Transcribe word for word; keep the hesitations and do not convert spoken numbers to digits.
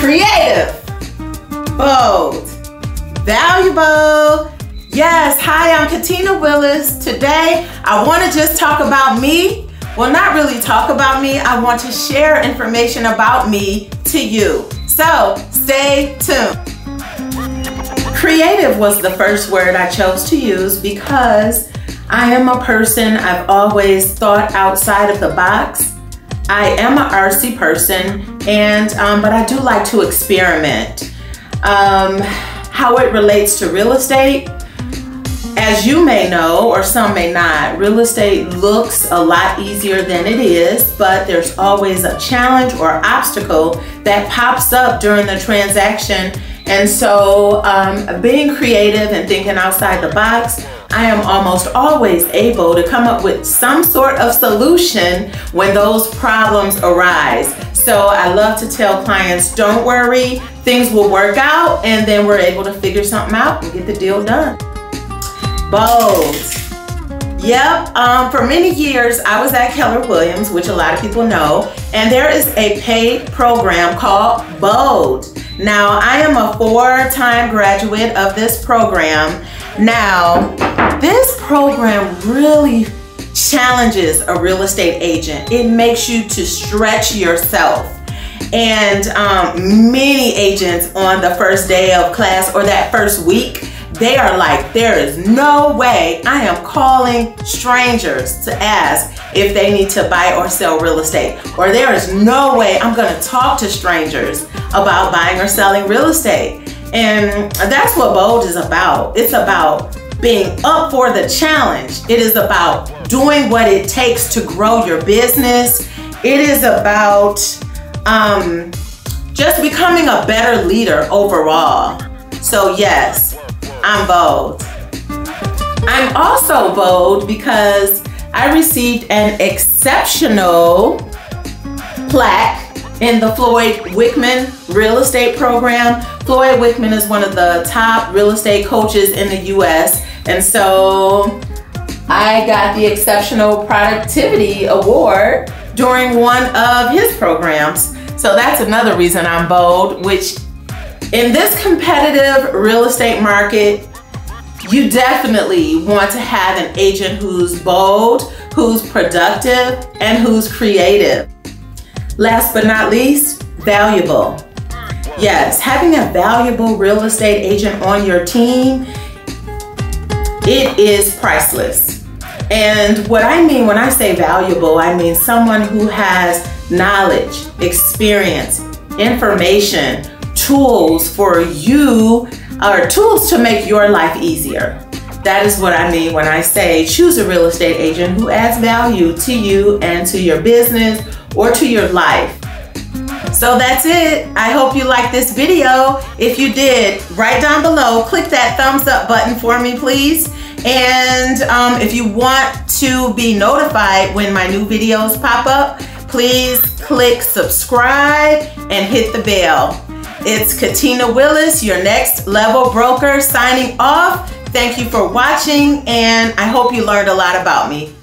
creative, bold, valuable. Yes, hi, I'm Katina Willis. Today, I want to just talk about me. Well, not really talk about me. I want to share information about me to you. So, stay tuned. Creative was the first word I chose to use because I am a person, I've always thought outside of the box. I am an artsy person, and um, but I do like to experiment. Um, how it relates to real estate, as you may know, or some may not, real estate looks a lot easier than it is, but there's always a challenge or obstacle that pops up during the transaction. And so um, being creative and thinking outside the box, I am almost always able to come up with some sort of solution when those problems arise. So I love to tell clients, don't worry, things will work out, and then we're able to figure something out and get the deal done. Bold. Yep, um, for many years I was at Keller Williams, which a lot of people know, and there is a paid program called Bold. Now, I am a four-time graduate of this program. Now, this program really challenges a real estate agent. It makes you to stretch yourself. And um, many agents on the first day of class or that first week, they are like, there is no way I am calling strangers to ask if they need to buy or sell real estate. Or there is no way I'm gonna talk to strangers about buying or selling real estate. And that's what Bold is about. It's about being up for the challenge. It is about doing what it takes to grow your business. It is about um, just becoming a better leader overall. So yes, I'm bold. I'm also bold because I received an exceptional plaque in the Floyd Wickman real estate program. Floyd Wickman is one of the top real estate coaches in the U S And so I got the Exceptional Productivity Award during one of his programs. So that's another reason I'm bold, which in this competitive real estate market, you definitely want to have an agent who's bold, who's productive, and who's creative. Last but not least, valuable. Yes, having a valuable real estate agent on your team, it is priceless. And what I mean when I say valuable, I mean someone who has knowledge, experience, information, tools for you, or tools to make your life easier. That is what I mean when I say choose a real estate agent who adds value to you and to your business or to your life. So that's it. I hope you liked this video. If you did, right down below, click that thumbs up button for me, please. And um, if you want to be notified when my new videos pop up, please click subscribe and hit the bell. It's Katina Willis, your next level broker, signing off. Thank you for watching, and I hope you learned a lot about me.